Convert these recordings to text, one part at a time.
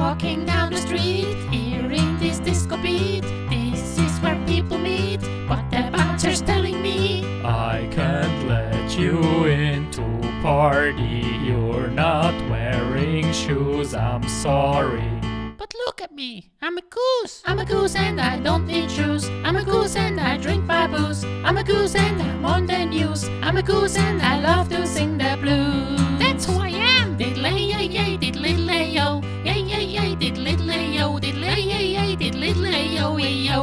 walking down the street, hearing this disco beat. This is where people meet, but the bouncer's telling me I can't let you in to party. You're not wearing shoes, I'm sorry. But look at me, I'm a goose. I'm a goose and I don't need shoes. I'm a goose and I drink my booze. I'm a goose and I'm on the news. I'm a goose and I love to sing the blues. That's who I am. Diddle-yay-yay, diddle-lay-yo. Yay-yay-yay, diddle-lay-yo. Diddle-yay-yay, diddle-lay-yo-yo.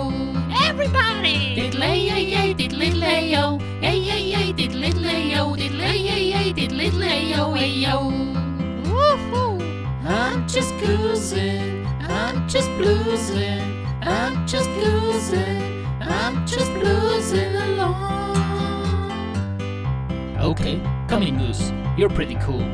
Everybody! Diddle-yay-yay, diddle-lay-yo. Yay-yay-yay, diddle-lay-yo. Diddle-yay-yay, diddle-lay-yo-yo. Woohoo! I'm just goosing. I'm just bluesing. I'm just goosing. I'm just bluesing along. Okay, come in, Goose. You're pretty cool.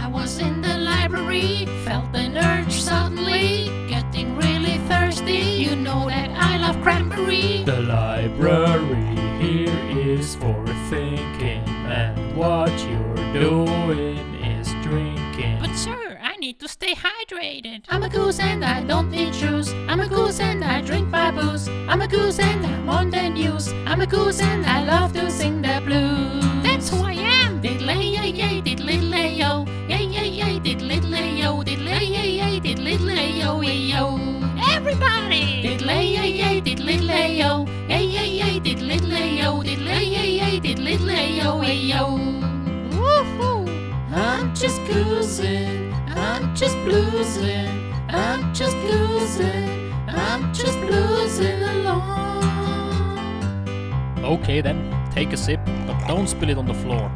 I was in the library, felt an urge suddenly, getting really thirsty. You know that I love cranberry. The library here is for thinking, and what you're doing is drinking. But sir, I need to stay hydrated. I'm a goose and I don't need shoes. I'm a goose and I drink my booze. I'm a goose and I'm on the news. I'm a goose and I love to sing the blues. That's who I am. Diddle-yay-yay, diddle-lay-yo. Yay-yay-yay, diddle-lay-yo. Diddle-yay-yay, diddle-lay-yo-yo. Everybody! Diddle-yay-yay, diddle-lay-yo. Yay-yay-yay, diddle-lay-yo. Diddle-yay-yay, diddle-lay-yo-yo. Woohoo! I'm just goosing. I'm just bluesing. I'm just goosing. I'm just bluesing along. Okay then. Take a sip, but don't spill it on the floor.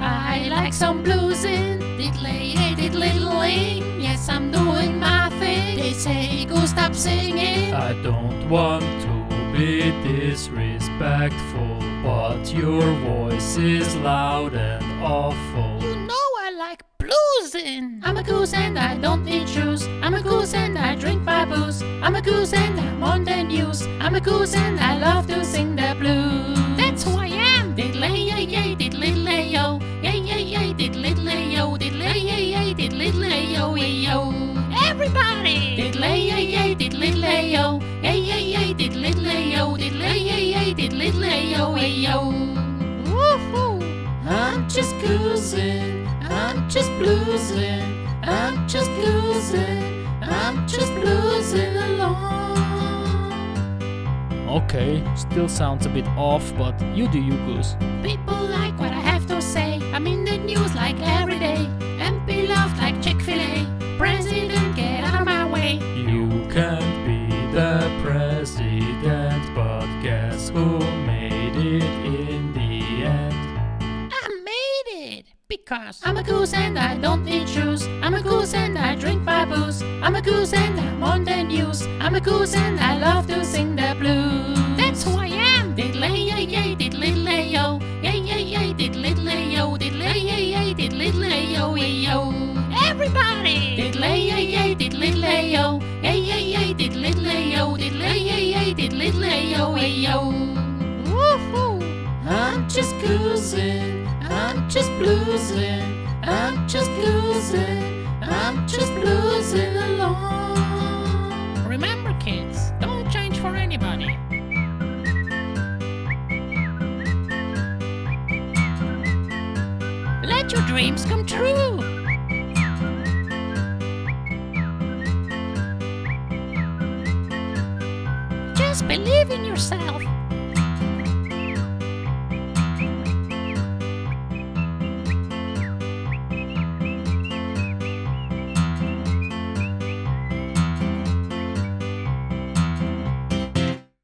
I like some bluesin', diddle-yay, diddle-lay. Yes, I'm doing my thing. They say go stop singing. I don't want to be disrespectful, but your voice is loud and awful. You know I like bluesin'. I'm a goose and I don't need shoes. I'm a goose and I drink my booze. I'm a goose and I'm on the news. I'm a goose and I love to sing the blues. That's who I am. Diddle-yay-yay, diddle-lay-yo. Yay-yay-yay, diddle-lay-yo. Diddle-yay-yay, diddle-lay-yo-yo. Everybody! Diddle-yay-yay, diddle-lay-yo. Yay-yay-yay, diddle-lay-yo. Diddle-yay-yay, diddle-lay-yo-yo. Woohoo! I'm just goosing. I'm just bluesing. I'm just goosing. I'm just bluesing along. Okay, still sounds a bit off, but you do you, Goose. People like what I have to say. I'm in the news like every day. And beloved like Chick-fil-A. President, get out of my way. You can't be the president, but guess who made it in the end? I made it! Because I'm a goose and I don't need shoes. I'm a goose and I drink my booze. I'm a goose and I'm on the news. I'm a goose and I love to sing the blues. That's who I am. Diddle-yay-yay, diddle-lay-yo. Yay-yay-yay, diddle-lay-yo. Diddle-yay-yay, diddle-lay-yo-yo. Everybody! Diddle-yay-yay, diddle-lay-yo. Yay-yay-yay, diddle-lay-yo. Diddle-yay-yay, diddle-lay-yo-yo. Woohoo! I'm just goosing. I'm just bluesing. I'm just goosing. I'm just bluesing along. Remember, kids, don't change for anybody. Let your dreams come true. Just believe in yourself.